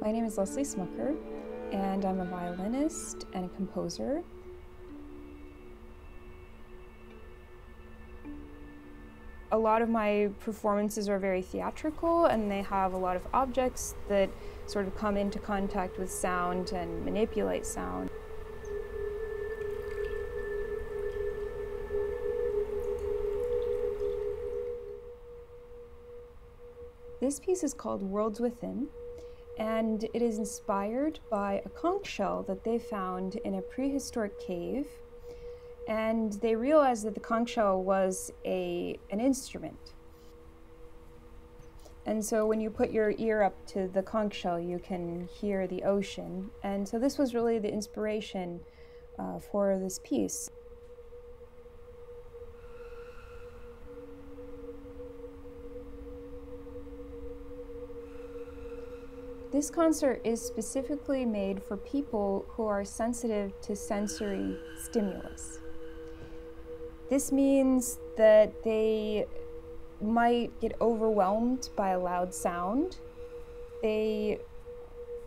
My name is Leslee Smucker, and I'm a violinist and a composer. A lot of my performances are very theatrical, and they have a lot of objects that sort of come into contact with sound and manipulate sound. This piece is called Worlds Within, and it is inspired by a conch shell that they found in a prehistoric cave. And they realized that the conch shell was an instrument. And so when you put your ear up to the conch shell, you can hear the ocean. And so this was really the inspiration for this piece. This concert is specifically made for people who are sensitive to sensory stimulus. This means that they might get overwhelmed by a loud sound. They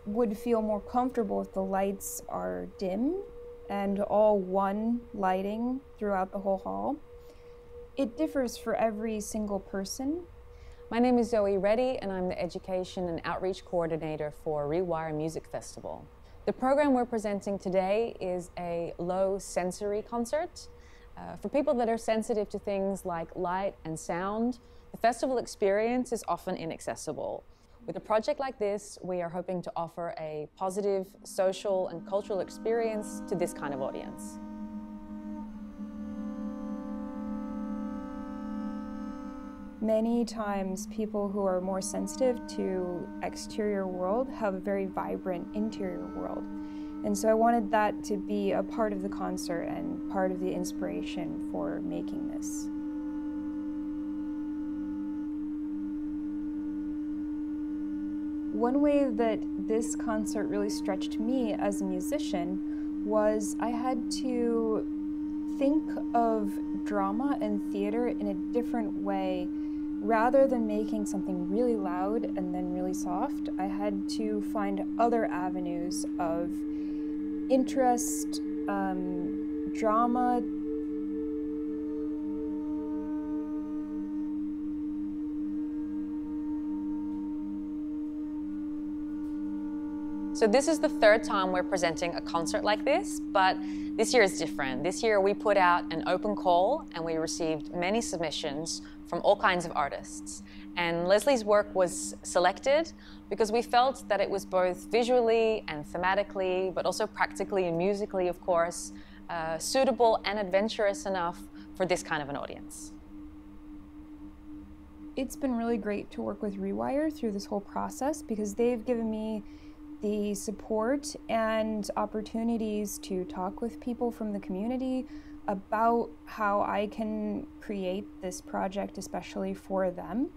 would feel more comfortable if the lights are dim and all one lighting throughout the whole hall. It differs for every single person. My name is Zoe Reddy, and I'm the Education and Outreach Coordinator for Rewire Music Festival. The program we're presenting today is a low sensory concert. For people that are sensitive to things like light and sound, the festival experience is often inaccessible. With a project like this, we are hoping to offer a positive social and cultural experience to this kind of audience. Many times people who are more sensitive to exterior world have a very vibrant interior world. And so I wanted that to be a part of the concert and part of the inspiration for making this. One way that this concert really stretched me as a musician was I had to think of drama and theater in a different way. Rather than making something really loud and then really soft, I had to find other avenues of interest, drama. So this is the third time we're presenting a concert like this, but this year is different. This year we put out an open call and we received many submissions from all kinds of artists. And Leslee's work was selected because we felt that it was both visually and thematically, but also practically and musically, of course, suitable and adventurous enough for this kind of an audience. It's been really great to work with Rewire through this whole process because they've given me the support and opportunities to talk with people from the community about how I can create this project, especially for them.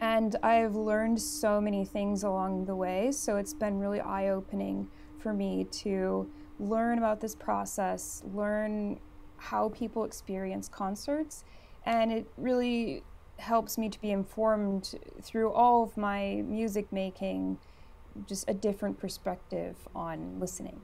And I've learned so many things along the way, so it's been really eye-opening for me to learn about this process, learn how people experience concerts, and it really helps me to be informed through all of my music making, just a different perspective on listening.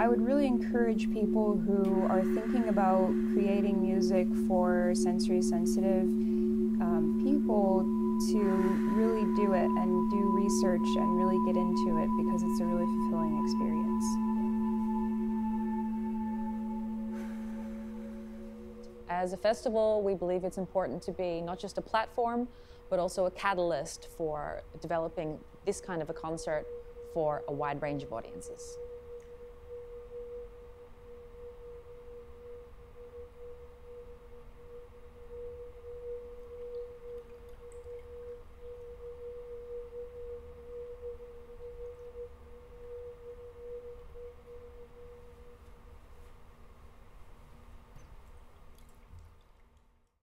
I would really encourage people who are thinking about creating music for sensory sensitive people to really do it and do research and really get into it because it's a really fulfilling experience. As a festival, we believe it's important to be not just a platform, but also a catalyst for developing this kind of a concert for a wide range of audiences.